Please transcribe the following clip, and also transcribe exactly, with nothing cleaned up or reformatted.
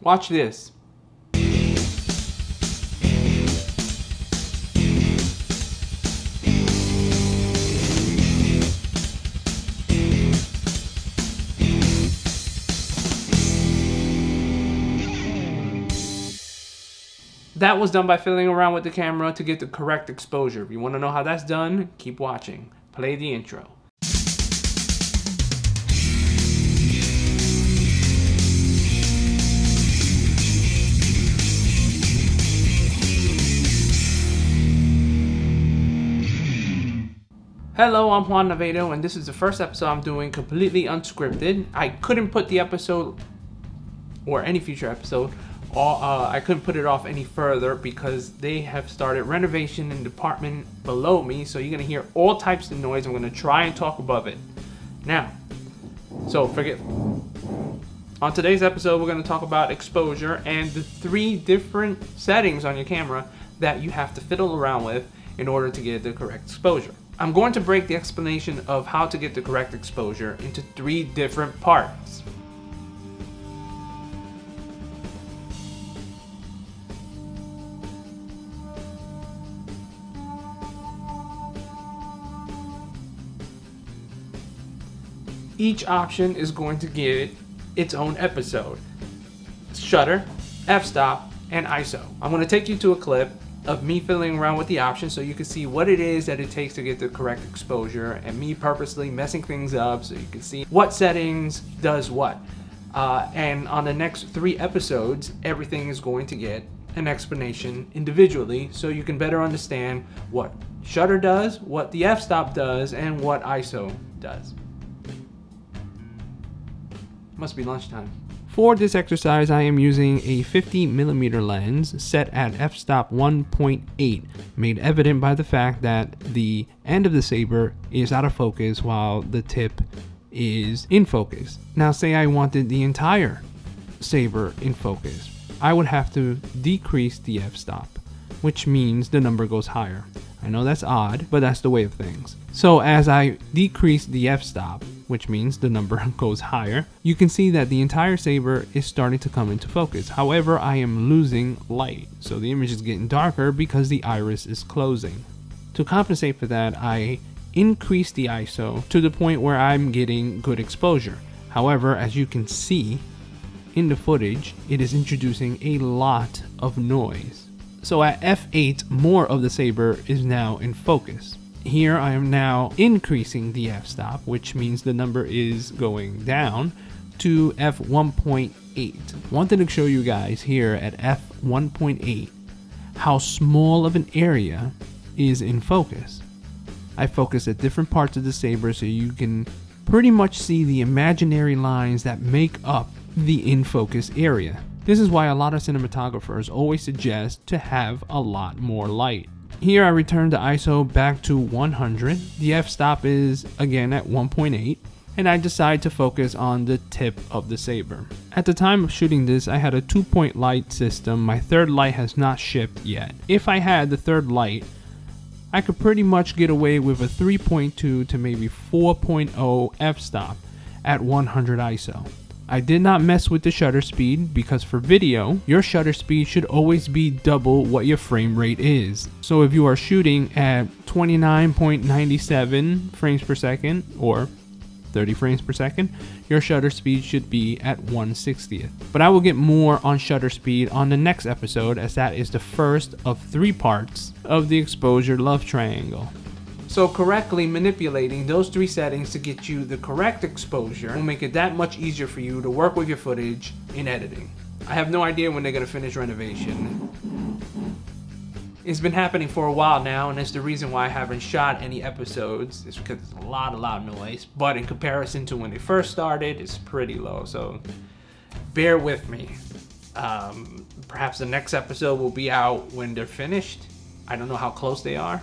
Watch this. That was done by fiddling around with the camera to get the correct exposure. If you want to know how that's done, keep watching. Play the intro. Hello, I'm Juan Navedo, and this is the first episode I'm doing completely unscripted. I couldn't put the episode, or any future episode, All, uh, I couldn't put it off any further because they have started renovation in the apartment below me, so you're gonna hear all types of noise. I'm gonna try and talk above it. Now, so forget. On today's episode, we're gonna talk about exposure and the three different settings on your camera that you have to fiddle around with in order to get the correct exposure. I'm going to break the explanation of how to get the correct exposure into three different parts. Each option is going to get its own episode. Shutter, f-stop, and I S O. I'm going to take you to a clip of me fiddling around with the options so you can see what it is that it takes to get the correct exposure and me purposely messing things up so you can see what settings does what. Uh, and on the next three episodes, everything is going to get an explanation individually so you can better understand what shutter does, what the f-stop does, and what I S O does. Must be lunchtime. For this exercise, I am using a fifty millimeter lens set at f-stop one point eight, made evident by the fact that the end of the saber is out of focus while the tip is in focus. Now, say I wanted the entire saber in focus. I would have to decrease the f-stop, which means the number goes higher. I know that's odd, but that's the way of things. So as I decrease the f-stop, which means the number goes higher, you can see that the entire saber is starting to come into focus. However, I am losing light, so the image is getting darker because the iris is closing. To compensate for that, I increase the I S O to the point where I'm getting good exposure. However, as you can see in the footage, it is introducing a lot of noise. So at f eight, more of the saber is now in focus. Here I am now increasing the f-stop, which means the number is going down, to f one point eight. Wanted to show you guys here at f one point eight how small of an area is in focus. I focus at different parts of the saber so you can pretty much see the imaginary lines that make up the in-focus area. This is why a lot of cinematographers always suggest to have a lot more light. Here I return the I S O back to one hundred, the f-stop is again at one point eight, and I decide to focus on the tip of the saber. At the time of shooting this, I had a two-point light system. My third light has not shipped yet. If I had the third light, I could pretty much get away with a three point two to maybe four point oh f-stop at one hundred I S O. I did not mess with the shutter speed because for video, your shutter speed should always be double what your frame rate is. So if you are shooting at twenty-nine point nine seven frames per second or thirty frames per second, your shutter speed should be at one sixtieth. But I will get more on shutter speed on the next episode, as that is the first of three parts of the exposure love triangle. So correctly manipulating those three settings to get you the correct exposure will make it that much easier for you to work with your footage in editing. I have no idea when they're gonna finish renovation. It's been happening for a while now, and it's the reason why I haven't shot any episodes. It's because it's a lot of loud noise, but in comparison to when they first started, it's pretty low, so bear with me. Um, perhaps the next episode will be out when they're finished. I don't know how close they are.